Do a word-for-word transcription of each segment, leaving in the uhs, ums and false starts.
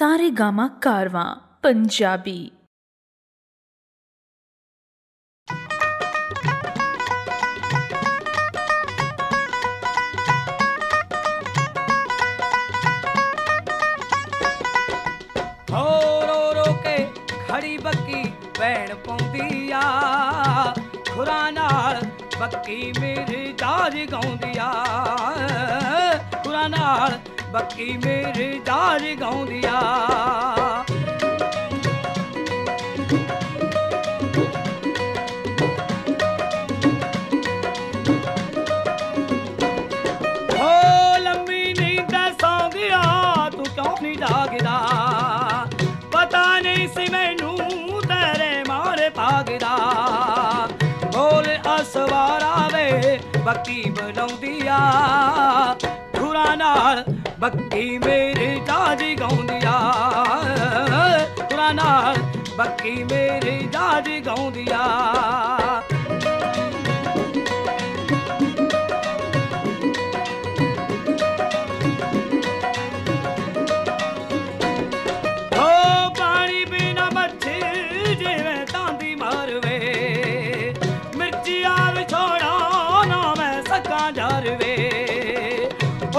सारे गामा कारवां पंजाबी। बक्की भैन पौंदी आ, खुरा नाल बक्की मिर्ज़ा जगौंदी आ, खुरा नाल बक्की मिर्ज़ा जगौंदी आ। हो लंबी नींद सौंदी आ, तू क्यों नहीं जागदा? पता नहीं सी मैनू भागदा। बोल असवारा वे बक्की बुलाउंदी आ, खुरा नाल बक्की मिर्ज़ा जगौंदी आ, खुरा नाल बक्की मिर्ज़ा जगौंदी आ।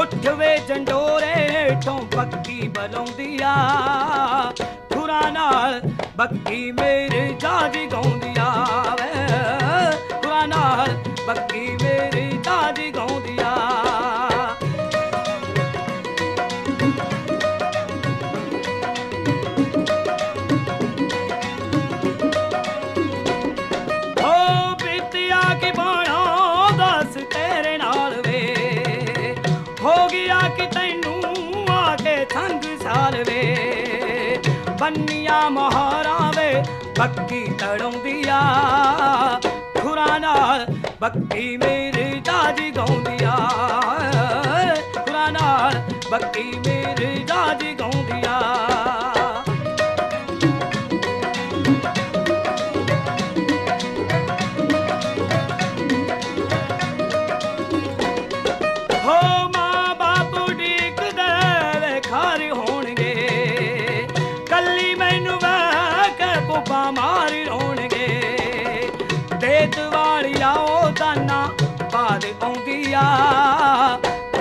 उठवे जंडोरे हेठों बक्की बुलाउंदी आ, खुरा नाल बक्की मिर्ज़ा जगौंदी आ, खुरा नाल बक्की मिर्ज़ा जगौंदी आ। ओ बीतिया के बाणा दस तेरे नाल वे, हो गया कि तैनू आके संग साल वे। बनिया मोहरा वे बक्की तड़ौंदी आ, खुरा नाल बक्की मिर्ज़ा जगौंदी आ, खुरा नाल बक्की मिर्ज़ा जगौंदी आ।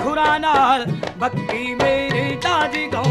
खुरा नाल बक्की मिर्ज़ा जगौंदी आ।